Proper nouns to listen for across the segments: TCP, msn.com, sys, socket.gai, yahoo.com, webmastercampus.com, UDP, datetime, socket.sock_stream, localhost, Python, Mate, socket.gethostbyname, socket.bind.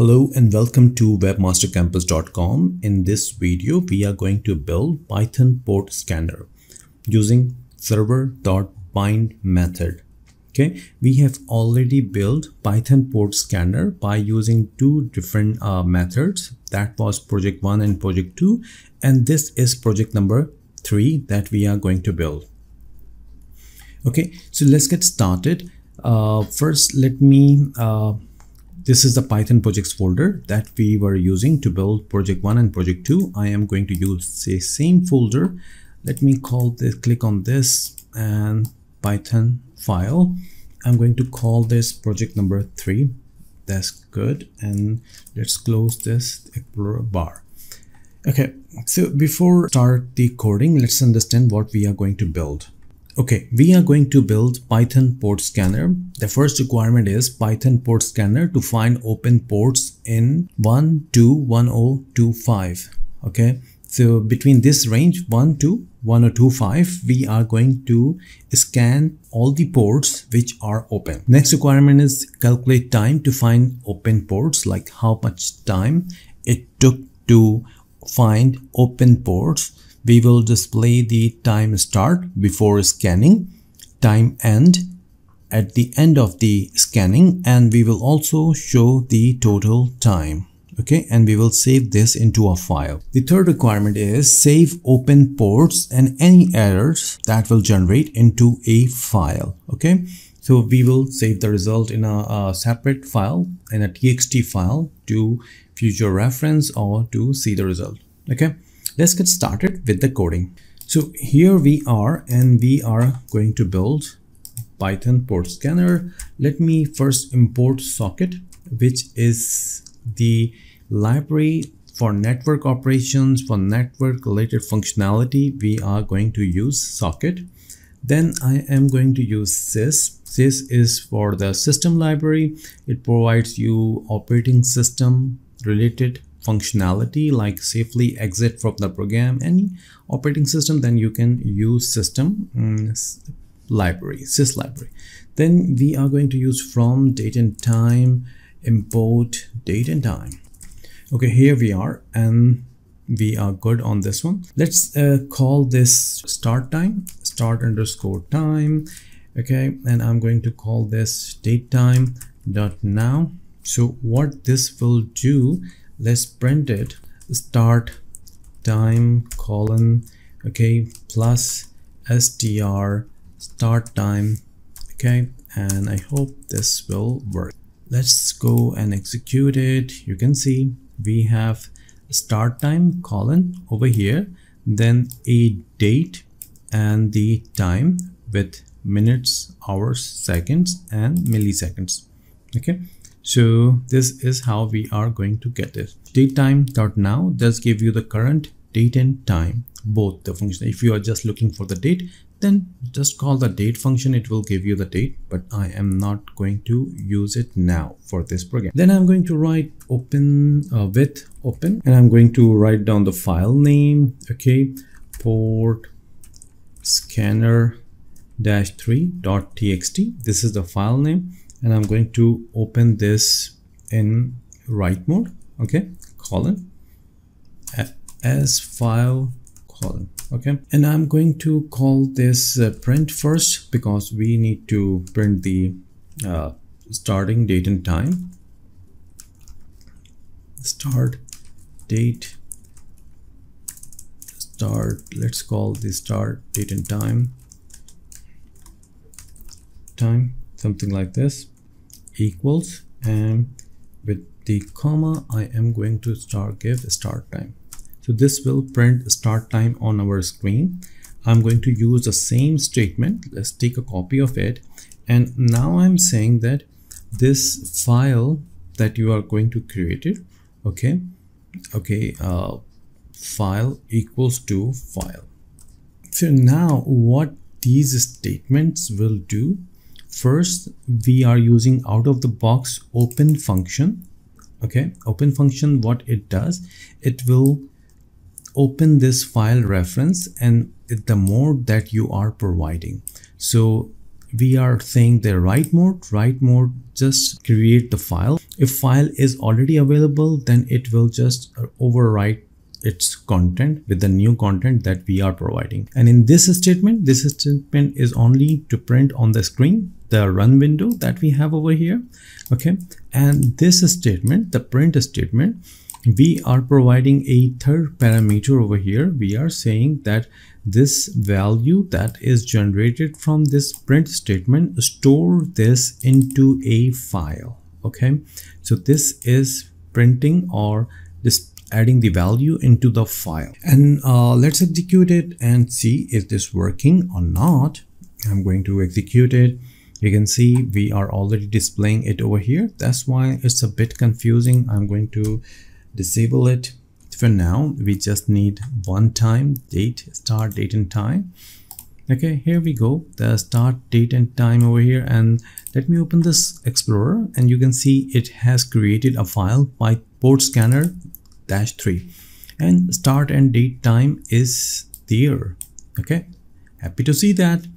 Hello and welcome to webmastercampus.com. In this video, we are going to build Python port scanner using server.bind method. Okay, we have already built Python port scanner by using two different methods. That was project 1 and project 2, and this is project number 3 that we are going to build. Okay, so let's get started. First, let me this is the Python projects folder that we were using to build project 1 and project 2. I am going to use the same folder. Let me call this, click on this and Python file. I'm going to call this project number 3. That's good. And let's close this Explorer bar. Okay, so before start the coding, let's understand what we are going to build. Okay, we are going to build Python port scanner. The first requirement is Python port scanner to find open ports in 1 to 1025. Okay, so between this range 1 to 1025, we are going to scan all the ports which are open. Next requirement is calculate time to find open ports, like how much time it took to find open ports. We will display the time start before scanning, time end at the end of the scanning, and we will also show the total time. Okay, and we will save this into a file. The third requirement is save open ports and any errors that will generate into a file. Okay, so we will save the result in a separate file, in a txt file, to future reference or to see the result. Okay, let's get started with the coding. So here we are, and we are going to build Python port scanner. Let me first import socket, which is the library for network operations, for network related functionality. We are going to use socket. Then I am going to use sys. Sys is for the system library. It provides you operating system related functionality, like safely exit from the program, any operating system. Then you can use system library, sys library. Then we are going to use from date and time, import date and time. Okay, here we are, and we are good on this one. Let's call this start time, start underscore time. Okay, and I'm going to call this datetime dot now. So what this will do, let's print it, start time colon, okay, plus str start time. Okay, and I hope this will work. Let's go and execute it. You can see we have start time colon over here, then a date and the time with minutes, hours, seconds, and milliseconds. Okay, so this is how we are going to get it. Datetime.now does give you the current date and time, both the function. If you are just looking for the date, then just call the date function. It will give you the date, but I am not going to use it now for this program. Then I'm going to write open with open, and I'm going to write down the file name. Okay, port scanner -3.txt. This is the file name. And I'm going to open this in write mode. Okay, colon as file colon. Okay, and I'm going to call this print first, because we need to print the starting date and time. Start date, start, let's call the start date and time, something like this, equals, and with the comma I am going to give start time. So this will print start time on our screen. I'm going to use the same statement. Let's take a copy of it, and now I'm saying that this file that you are going to create it, okay file equals to file. So now what these statements will do, first we are using out of the box open function. Okay, open function, what it does, it will open this file reference and the mode that you are providing. So we are saying the write mode, just create the file. If file is already available, then it will just overwrite its content with the new content that we are providing. And in this statement is only to print on the screen the run window that we have over here. Okay, and this statement, the print statement, we are providing a third parameter over here. We are saying that this value that is generated from this print statement, store this into a file. Okay, so this is printing or this adding the value into the file. And let's execute it and see if this working or not. I'm going to execute it. You can see we are already displaying it over here. That's why it's a bit confusing. I'm going to disable it for now. We just need one time, date, start date and time. Okay, here we go, the start date and time over here. And let me open this Explorer, and you can see it has created a file by port scanner -3, and start and date time is there. Okay, happy to see that.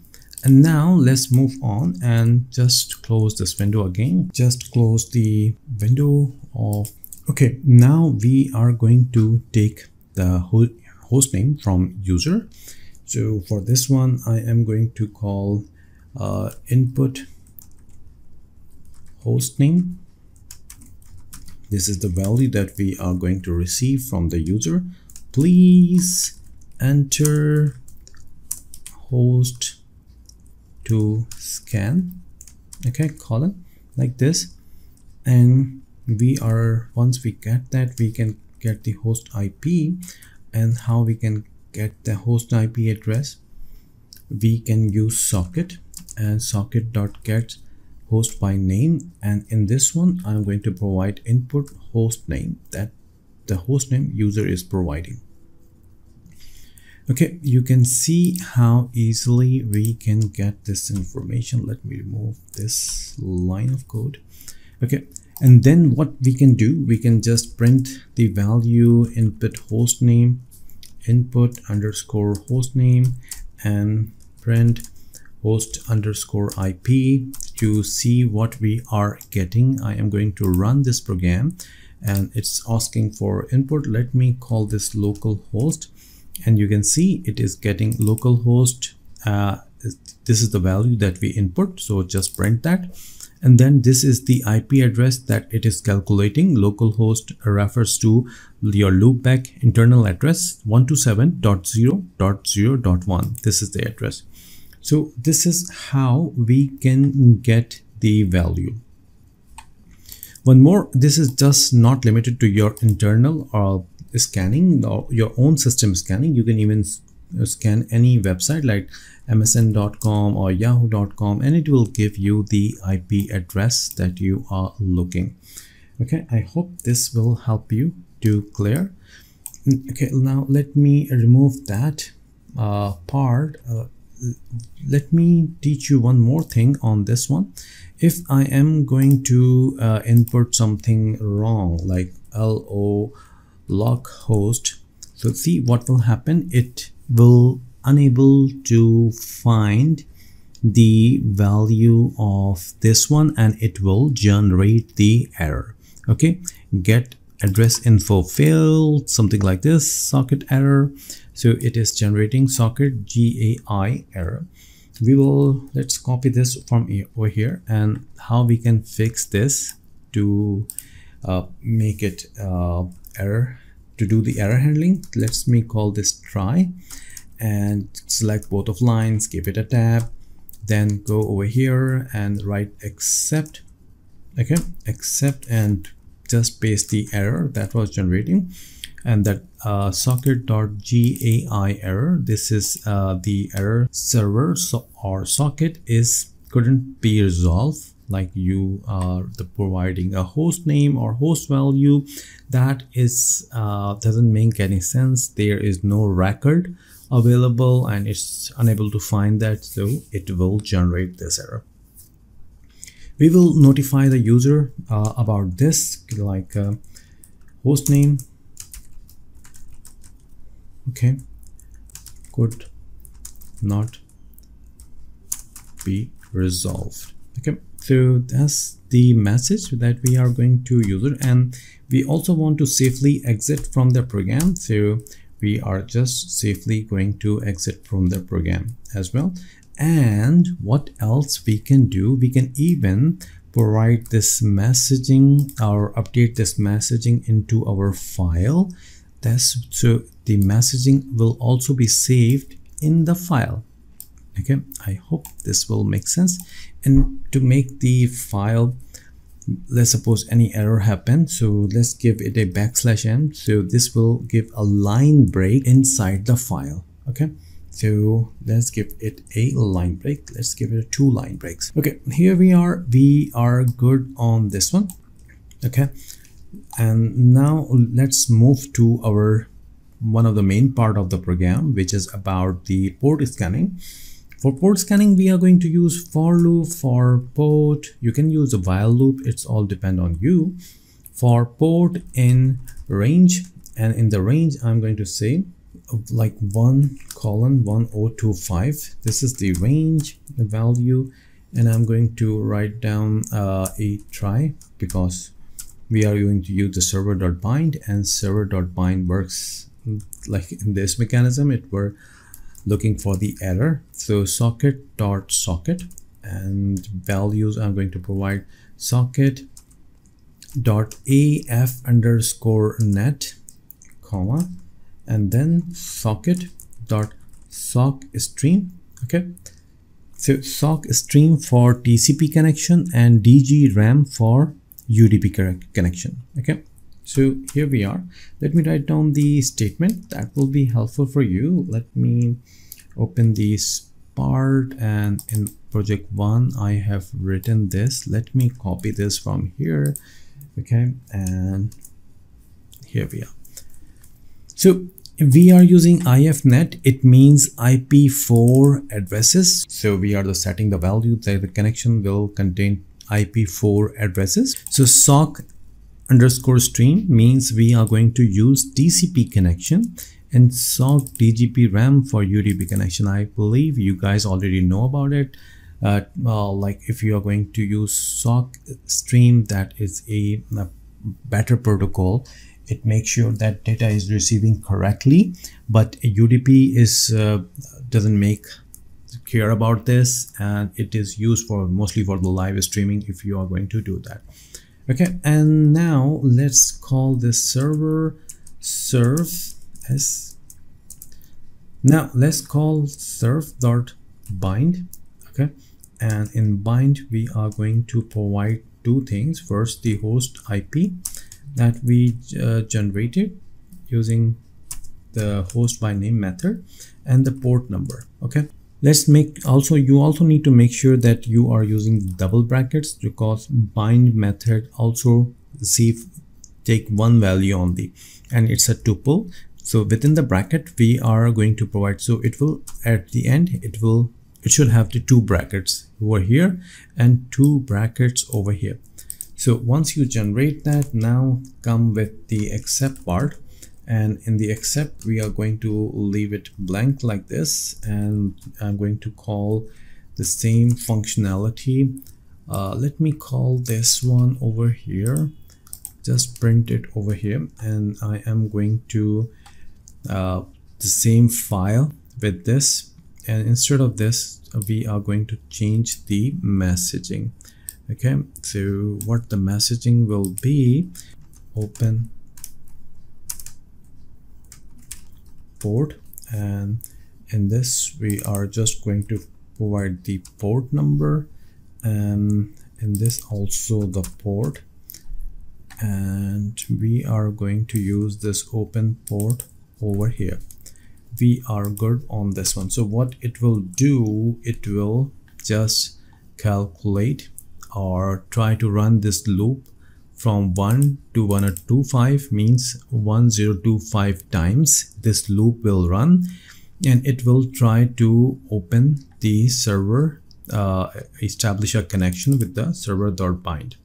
And now let's move on and just close this window again. Just close the window of. Okay, now we are going to take the host name from user. So for this one, I am going to call input hostname. This is the value that we are going to receive from the user. Please enter host to scan. Okay, colon, like this. And we are, once we get that, we can get the host IP. And how we can get the host IP address, we can use socket and socket.gethostbyname, and in this one I'm going to provide input host name, that the host name user is providing. Okay, you can see how easily we can get this information. Let me remove this line of code. Okay, and then what we can do, we can just print the value input host name, input underscore host name, and print host underscore IP to see what we are getting. I am going to run this program, and it's asking for input. Let me call this localhost, and you can see it is getting localhost. This is the value that we input, so just print that. And then this is the IP address that it is calculating. Localhost refers to your loopback internal address 127.0.0.1. This is the address. So this is how we can get the value. One more, this is just not limited to your internal or scanning or your own system scanning. You can even scan any website like msn.com or yahoo.com, and it will give you the IP address that you are looking. Okay, I hope this will help you to clear. Okay, now let me remove that part. Let me teach you one more thing on this one. If I am going to input something wrong, like localhost, so see what will happen. It will unable to find the value of this one, and it will generate the error. Okay, get address info failed, something like this, socket error. So it is generating socket.gai error. We will, let's copy this from over here, and how we can fix this to make it error. To do the error handling, let me call this try, and select both of lines, give it a tab, then go over here and write accept. Okay, accept, and just paste the error that was generating, and that socket.gai error. This is the error server, so our socket is couldn't be resolved. Like you are providing a host name or host value that is doesn't make any sense. There is no record available, and it's unable to find that, so it will generate this error. We will notify the user about this, like host name. Okay, could not be resolved. Okay, So that's the message that we are going to use, and we also want to safely exit from the program. So we are just safely going to exit from the program as well. And what else we can do? We can even provide this messaging or update this messaging into our file. So the messaging will also be saved in the file. Okay, I hope this will make sense. And to make the file, let's suppose any error happened, so let's give it a \n. So this will give a line break inside the file. Okay, so let's give it a line break. Let's give it 2 line breaks. Okay, here we are. We are good on this one. Okay, and now let's move to our one of the main part of the program, which is about the port scanning. For port scanning, we are going to use for loop, for port. You can use a while loop. It's all depend on you. For port in range, and in the range, I'm going to say like 1:1025. This is the range, the value, and I'm going to write down a try, because we are going to use the server.bind, and server.bind works like in this mechanism. It were looking for the error. So socket.socket, and values I'm going to provide socket.af_net, comma, and then socket.sock_stream. okay, so sock stream for TCP connection and dgram for UDP connection. Okay, so here we are. Let me write down the statement that will be helpful for you. Let me open this part, and in project 1 I have written this. Let me copy this from here. Okay, and here we are. So we are using ifnet. It means IP4 addresses. So we are setting the value that the connection will contain IP4 addresses. So sock_stream means we are going to use TCP connection, and sock dgpram for UDP connection. I believe you guys already know about it. Like if you are going to use sock stream, that is a better protocol. It makes sure that data is receiving correctly, but UDP is doesn't make care about this, and it is used for mostly for the live streaming if you are going to do that. Okay, and now let's call this server serve as. Now let's call serve.bind. Okay, and in bind we are going to provide 2 things. First, the host IP that we generated using the host by name method, and the port number. Okay, let's make you also need to make sure that you are using double brackets, because bind method also take 1 value only, and it's a tuple. So within the bracket we are going to provide, so it will at the end it should have the 2 brackets over here and 2 brackets over here. So once you generate that, now come with the except part. And in the except, we are going to leave it blank like this, and I'm going to call the same functionality. Let me call this one over here, just print it over here, and I am going to the same file with this, and instead of this we are going to change the messaging. Okay, so what the messaging will be: open port, and in this we are just going to provide the port number, and in this also the port, and we are going to use this open port over here. We are good on this one. So what it will do, it will just calculate or try to run this loop from 1 to 1025, means 1025 times this loop will run, and it will try to open the server, establish a connection with the server.bind.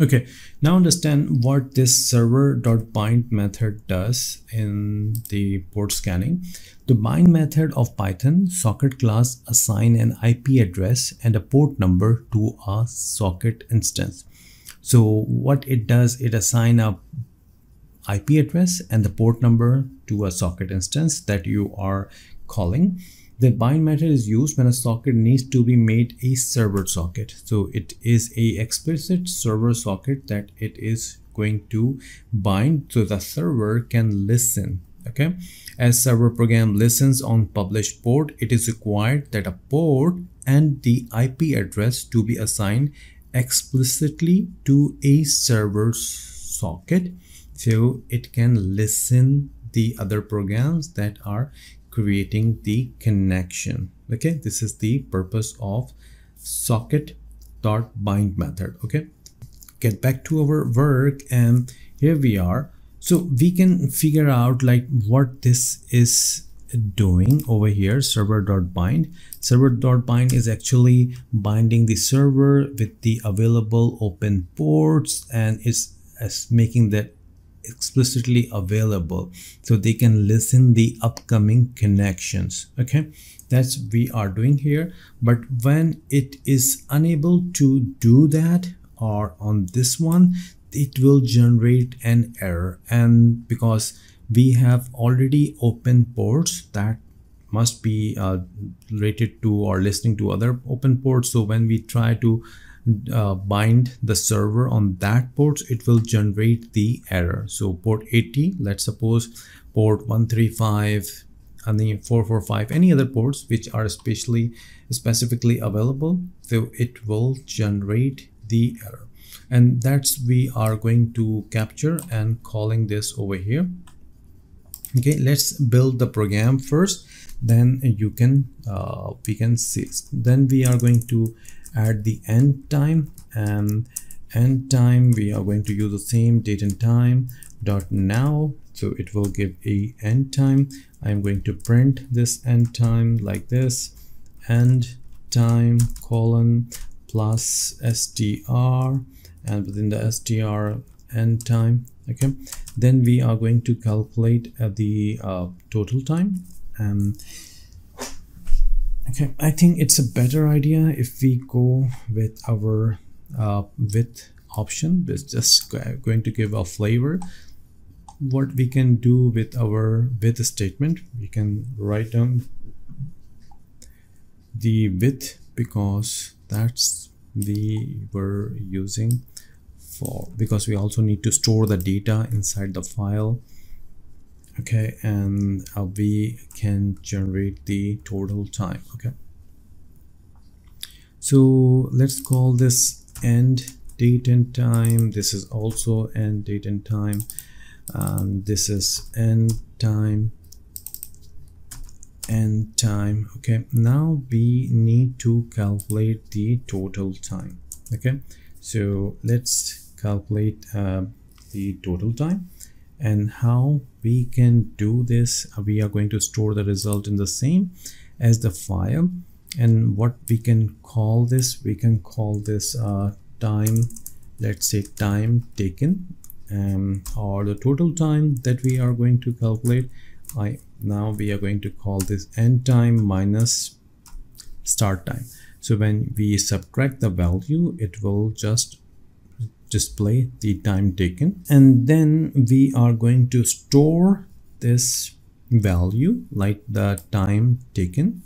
Okay, now understand what this server.bind method does in the port scanning. The bind method of Python socket class assign an IP address and a port number to a socket instance. So what it does, it assign a IP address and the port number to a socket instance that you are calling. The bind method is used when a socket needs to be made a server socket. So it is an explicit server socket that it is going to bind so the server can listen. Okay. As server program listens on published port, it is required that a port and the IP address to be assigned explicitly to a server socket so it can listen the other programs that are creating the connection. Okay, this is the purpose of socket.bind method. Okay, get back to our work, and here we are. So we can figure out like what this is doing over here. Server.bind. Server.bind is actually binding the server with the available open ports, and it's making that explicitly available so they can listen the upcoming connections. Okay, that's we are doing here. But when it is unable to do that, or on this one, it will generate an error, and because we have already open ports that must be related to or listening to other open ports, so when we try to bind the server on that port, it will generate the error. So port 80, let's suppose port 135 and then 445, any other ports which are specifically available, so it will generate the error, and that's we are going to capture and calling this over here. Okay, let's build the program first, then you can we can see. Then we are going to add the end time, and end time we are going to use the same date and time dot now, so it will give a end time. I'm going to print this end time like this, end time colon plus str, and within the str end time. Okay, then we are going to calculate the total time. Okay, I think it's a better idea if we go with our width option. It's just going to give a flavor what we can do with our width statement. We can write down the width because that's we were using for, because we also need to store the data inside the file. Okay, and we can generate the total time. Okay, so let's call this end date and time. This is also end date and time. This is end time, end time. Okay, now we need to calculate the total time. Okay, so let's calculate the total time. And how we can do this, we are going to store the result in the same as the file. And what we can call this, we can call this time, let's say time taken, or the total time that we are going to calculate. Now we are going to call this end time minus start time. So when we subtract the value, it will just display the time taken, and then we are going to store this value like the time taken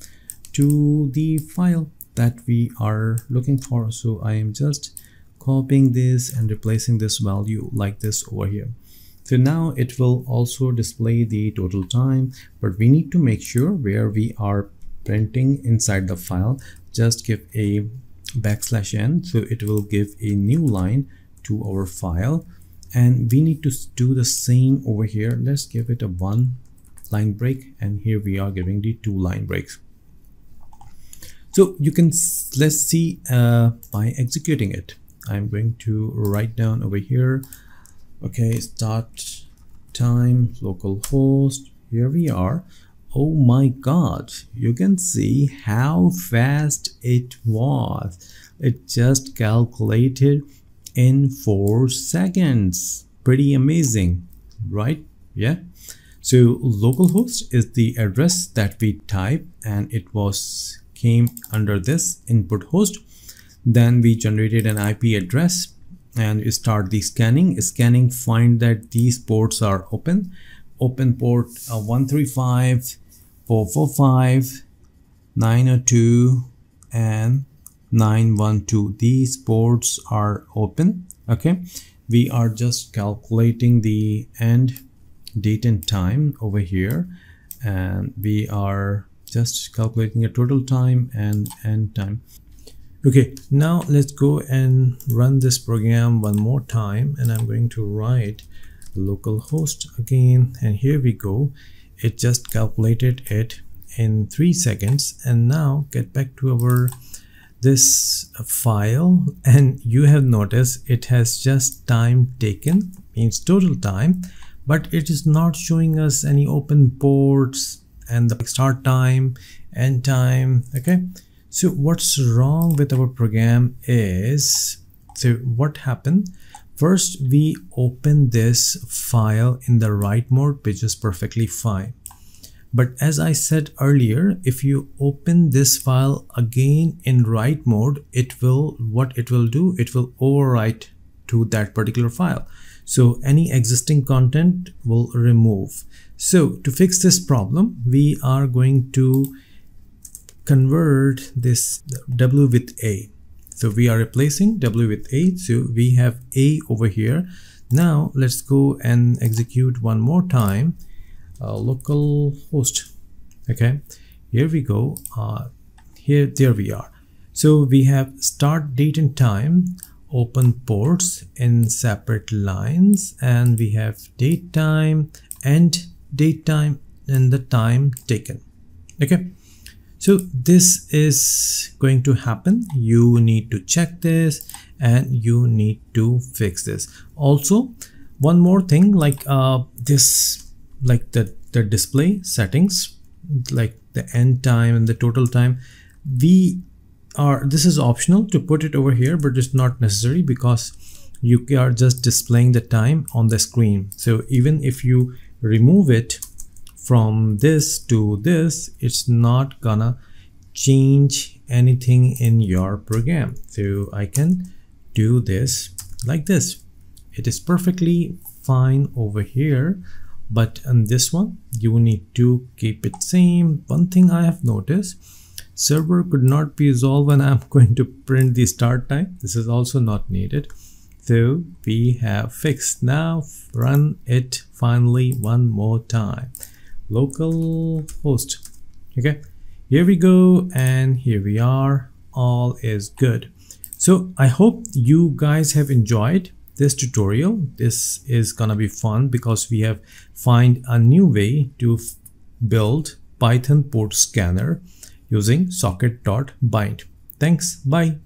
to the file that we are looking for. So I am just copying this and replacing this value like this over here. So now it will also display the total time, but we need to make sure where we are printing inside the file, just give a \n, so it will give a new line to our file, and we need to do the same over here. Let's give it a 1 line break, and here we are giving the 2 line breaks. So you can, let's see by executing it. I'm going to write down over here, okay, start time localhost. Here we are. Oh my god, you can see how fast it was. It just calculated in 4 seconds. Pretty amazing, right? Yeah. So localhost is the address that we type, and it was came under this input host. Then we generated an IP address and start the scanning. Scanning find that these ports are open. Open port 135, 445, 902, and 912. These ports are open. Okay, we are just calculating the end date and time over here, and we are just calculating a total time and end time. Okay, now let's go and run this program one more time, and I'm going to write localhost again, and here we go. It just calculated it in 3 seconds. And now get back to our this file, and you have noticed it has just time taken, means total time, but it is not showing us any open ports and the start time, end time. Okay, so what's wrong with our program is, so what happened, first we open this file in the write mode, which is perfectly fine. But as I said earlier, if you open this file again in write mode, it will, what it will do, it will overwrite to that particular file. So any existing content will remove. So to fix this problem, we are going to convert this W with A. So we are replacing W with A. So we have A over here. Now let's go and execute one more time. Localhost. Okay, here we go. There we are. So we have start date and time, open ports in separate lines, and we have date time, end date time, and the time taken. Okay, so this is going to happen. You need to check this, and you need to fix this. Also, one more thing, like this, like the display settings, like the end time and the total time, we are, this is optional to put it over here, but it's not necessary because you are just displaying the time on the screen. So even if you remove it from this to this, it's not gonna change anything in your program. So I can do this like this. It is perfectly fine over here. But on this one, you need to keep it same. One thing I have noticed, server could not be resolved when I'm going to print the start time. This is also not needed. So we have fixed. Now run it finally one more time. Localhost. Okay, here we go. And here we are. All is good. So I hope you guys have enjoyed this tutorial. This is gonna be fun because we have find a new way to build Python port scanner using socket.bind. Thanks, bye.